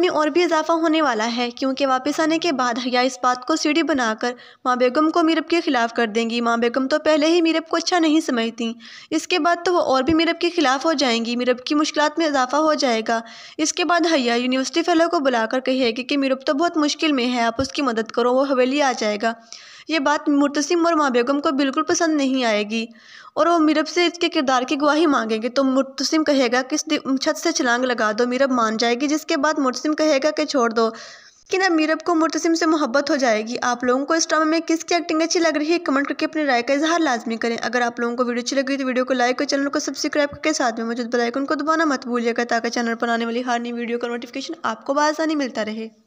में और भी इजाफा होने वाला है क्योंकि वापस आने के बाद हया इस बात को सीढ़ी बनाकर माँ बेगम को मीरब के ख़िलाफ़ कर देंगी। माँ बेगम तो पहले ही मीरब को अच्छा नहीं समझती, इसके बाद तो वो और भी मीरब के ख़िलाफ़ हो जाएंगी, मीरब की मुश्किलात में इजाफा हो जाएगा। इसके बाद हया यूनिवर्सिटी फ़ेलो को बुलाकर कहेगी कि मीरब तो बहुत मुश्किल में है, आप उसकी मदद करो, वो हवेली आ जाएगा। ये बात मुर्तसिम और माँ बेगम को बिल्कुल पसंद नहीं आएगी और वो मीरब से इसके किरदार की गवाही मांगेंगे। तो मुर्तसिम कहेगा कि इस छत से छलांग लगा दो, मीरब मान जाएगी, जिसके बाद मुर्तसिम कहेगा कि छोड़ दो, कि ना मीरब को मुर्तसिम से मोहब्बत हो जाएगी। आप लोगों को इस ड्रामा में किसकी एक्टिंग अच्छी लग रही है कमेंट करके अपनी राय का इजहार लाजमी करें। अगर आप लोगों को वीडियो अच्छी लगी तो वीडियो को लाइक और चैनल को सब्सक्राइब करके साथ में मौजूद बेल आइकन को दबाना मत भूलिएगा ताकि चैनल पर आने वाली हर नई वीडियो का नोटिफिकेशन आपको बासानी मिलता रहे।